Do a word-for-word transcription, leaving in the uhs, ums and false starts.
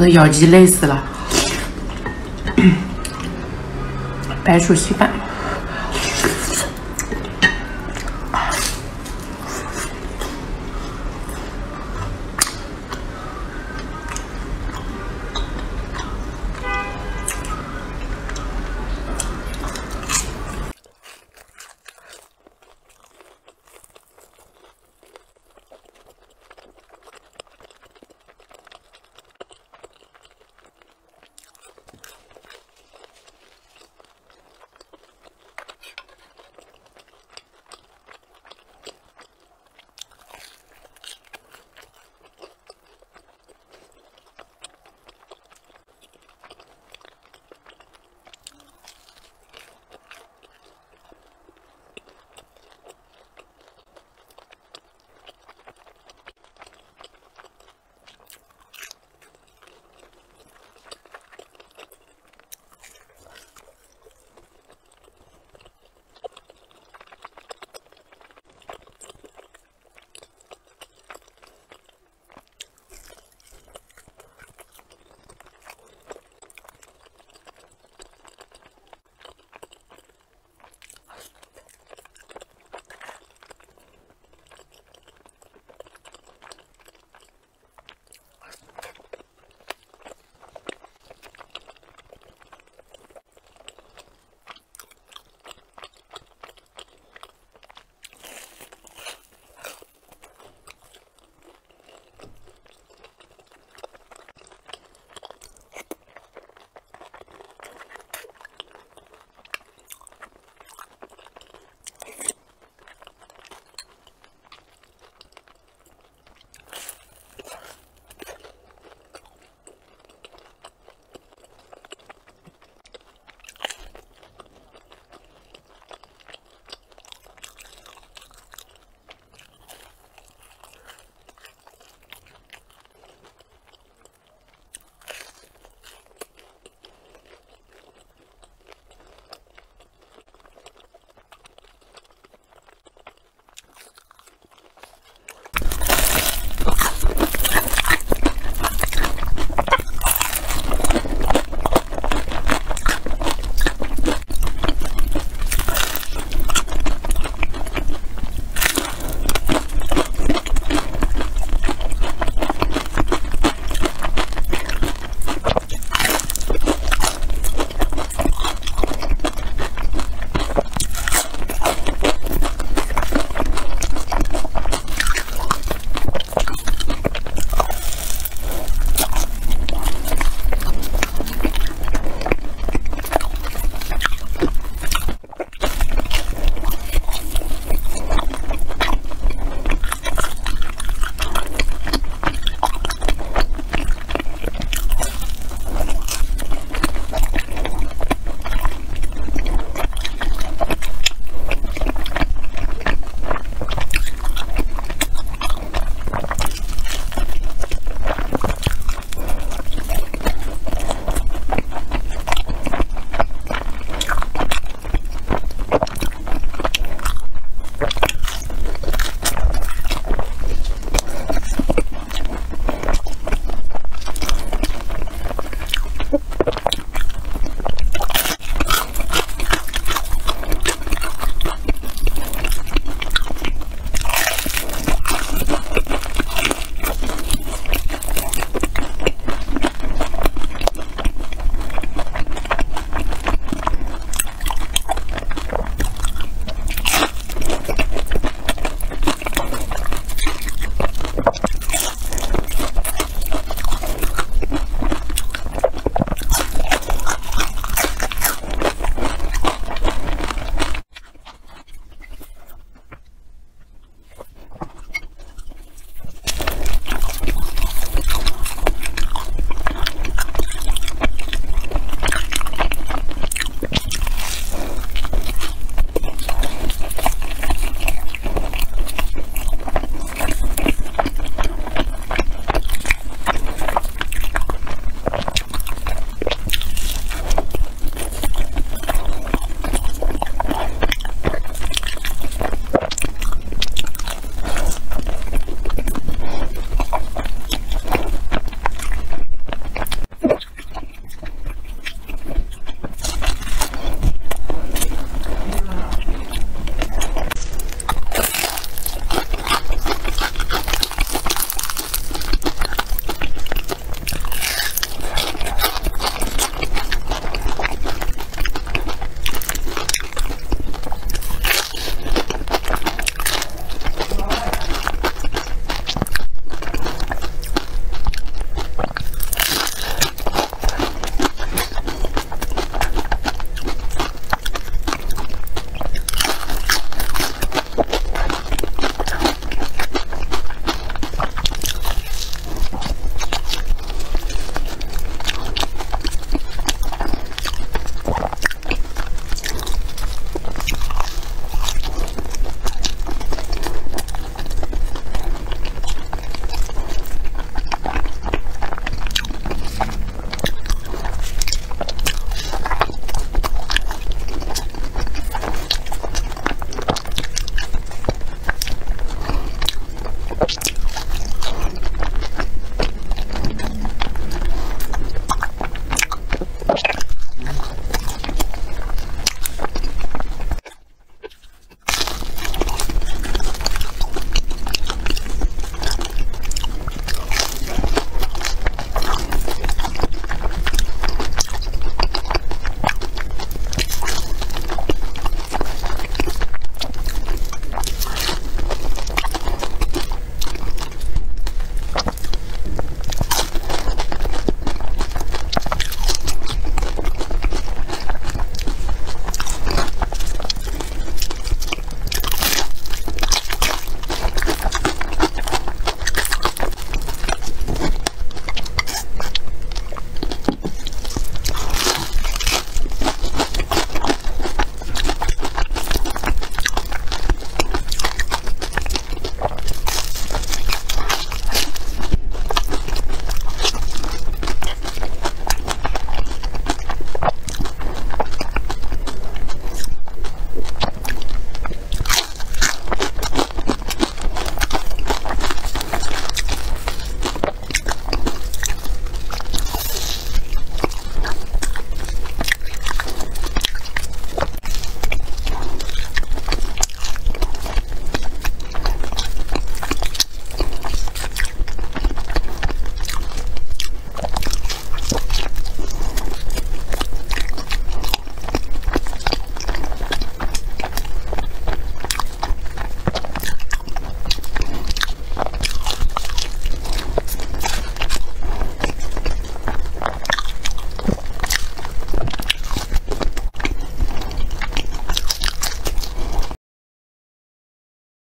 我的咬肌累死了。白薯稀饭。